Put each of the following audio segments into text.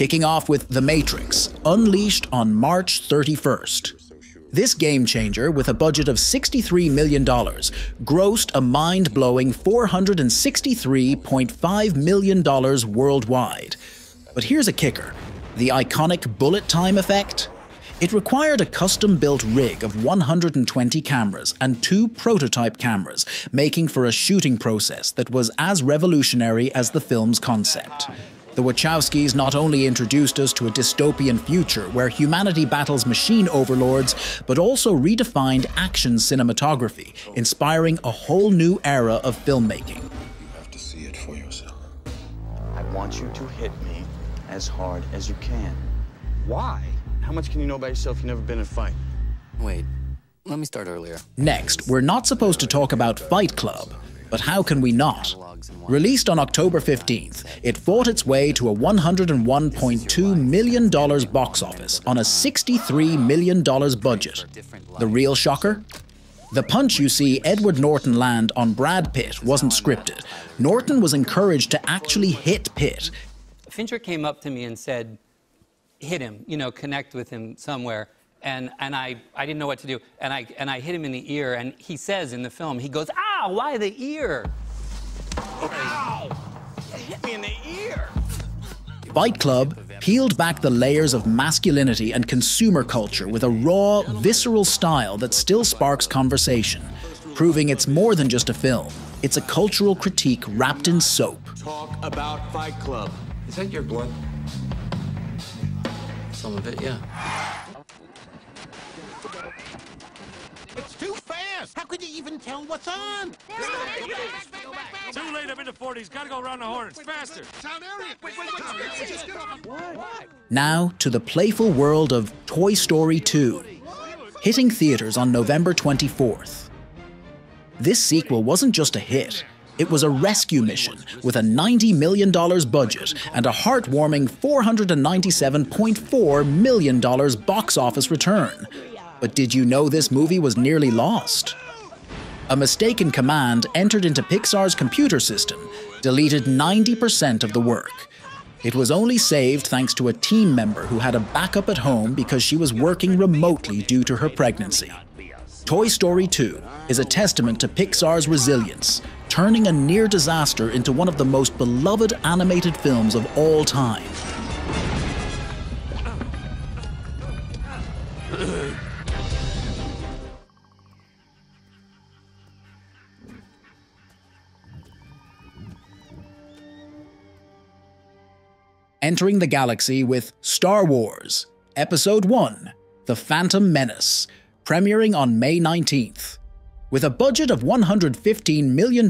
kicking off with The Matrix, unleashed on March 31st. This game-changer, with a budget of $63 million, grossed a mind-blowing $463.5 million worldwide. But here's a kicker. The iconic bullet time effect? It required a custom-built rig of 120 cameras and 2 prototype cameras, making for a shooting process that was as revolutionary as the film's concept. The Wachowskis not only introduced us to a dystopian future where humanity battles machine overlords, but also redefined action cinematography, inspiring a whole new era of filmmaking. You have to see it for yourself. I want you to hit me as hard as you can. Why? How much can you know by yourself if you've never been in a fight? Wait, let me start earlier. Next, we're not supposed to talk about Fight Club, but how can we not? Released on October 15th, it fought its way to a $101.2 million box office on a $63 million budget. The real shocker? The punch you see Edward Norton land on Brad Pitt wasn't scripted. Norton was encouraged to actually hit Pitt. Fincher came up to me and said, hit him, you know, connect with him somewhere. And I didn't know what to do. And I hit him in the ear, and he says in the film, he goes, ow, why the ear? Ow! Hit me in the ear! Fight Club peeled back the layers of masculinity and consumer culture with a raw, visceral style that still sparks conversation, proving it's more than just a film. It's a cultural critique wrapped in soap. Talk about Fight Club. Is that your blood? Some of it, yeah. It's too fast! How could you even tell what's on? Too late, I'm in the 40s. Gotta go around the horn. It's faster. Now to the playful world of Toy Story 2, hitting theaters on November 24th. This sequel wasn't just a hit. It was a rescue mission with a $90 million budget and a heartwarming $497.4 million box office return. But did you know this movie was nearly lost? A mistaken command entered into Pixar's computer system deleted 90% of the work. It was only saved thanks to a team member who had a backup at home because she was working remotely due to her pregnancy. Toy Story 2 is a testament to Pixar's resilience, turning a near disaster into one of the most beloved animated films of all time. Entering the galaxy with Star Wars: Episode I – The Phantom Menace, premiering on May 19th. With a budget of $115 million,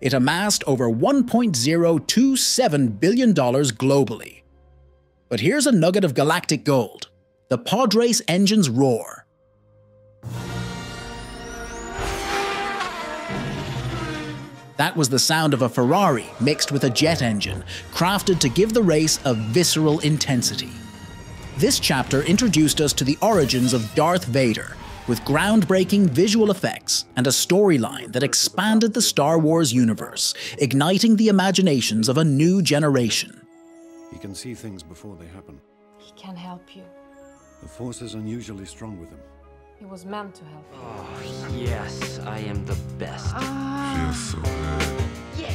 it amassed over $1.027 billion globally. But here's a nugget of galactic gold. The Podrace engines roar. That was the sound of a Ferrari mixed with a jet engine, crafted to give the race a visceral intensity. This chapter introduced us to the origins of Darth Vader, with groundbreaking visual effects and a storyline that expanded the Star Wars universe, igniting the imaginations of a new generation. He can see things before they happen. He can help you. The Force is unusually strong with him. He was meant to help you. Oh, yes, I am the best. Yes, yes.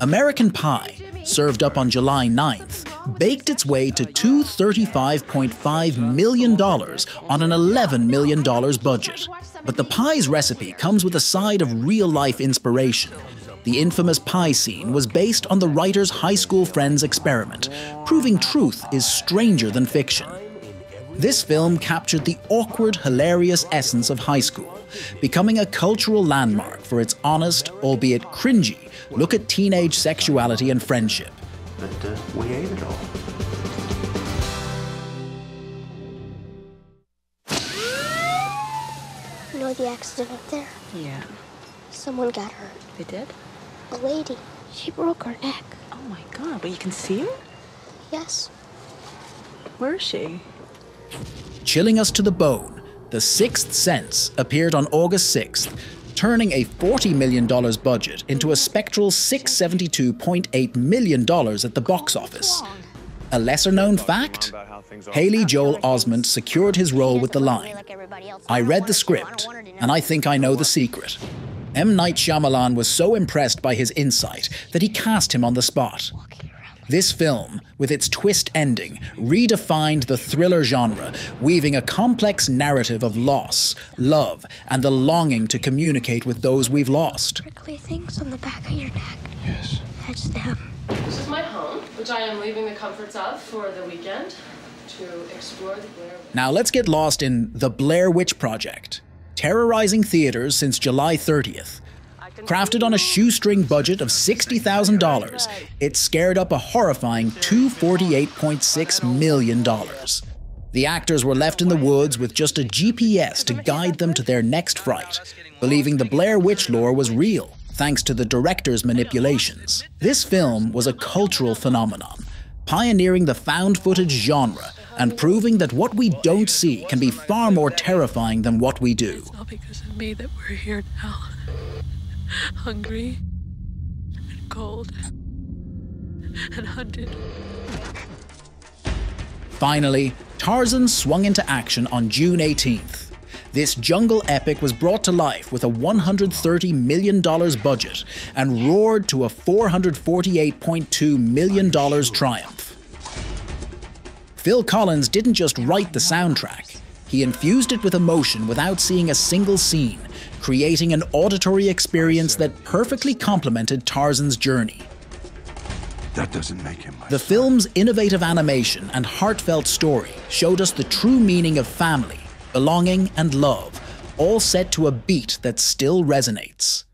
American Pie, served up on July 9th, baked its way to $235.5 million on an $11 million budget. But the pie's recipe comes with a side of real-life inspiration. The infamous pie scene was based on the writer's high school friend's experiment, proving truth is stranger than fiction. This film captured the awkward, hilarious essence of high school, becoming a cultural landmark for its honest, albeit cringy, look at teenage sexuality and friendship. But we ate it all. You know the accident up there? Yeah. Someone got hurt. They did? A lady. She broke her neck. Oh my God, but you can see her? Yes. Where is she? Chilling us to the bone, The Sixth Sense appeared on August 6th, turning a $40 million budget into a spectral $672.8 million at the box office. A lesser-known fact? Haley Joel Osment secured his role with the line, "I read the script, and I think I know the secret." M. Night Shyamalan was so impressed by his insight that he cast him on the spot. This film, with its twist ending, redefined the thriller genre, weaving a complex narrative of loss, love, and the longing to communicate with those we've lost. Prickly things on the back of your neck. Yes. That's them. This is my home, which I am leaving the comforts of for the weekend to explore the Blair Witch. Now let's get lost in The Blair Witch Project, terrorizing theaters since July 30th. Crafted on a shoestring budget of $60,000, it scared up a horrifying $248.6 million. The actors were left in the woods with just a GPS to guide them to their next fright, believing the Blair Witch lore was real, thanks to the director's manipulations. This film was a cultural phenomenon, pioneering the found footage genre and proving that what we don't see can be far more terrifying than what we do. It's all because of me that we're here now. Hungry and cold and hunted. Finally, Tarzan swung into action on June 18th. This jungle epic was brought to life with a $130 million budget and roared to a $448.2 million triumph. Phil Collins didn't just write the soundtrack. He infused it with emotion without seeing a single scene, creating an auditory experience that perfectly complemented Tarzan's journey. That doesn't make him the film's innovative animation and heartfelt story showed us the true meaning of family, belonging, and love, all set to a beat that still resonates.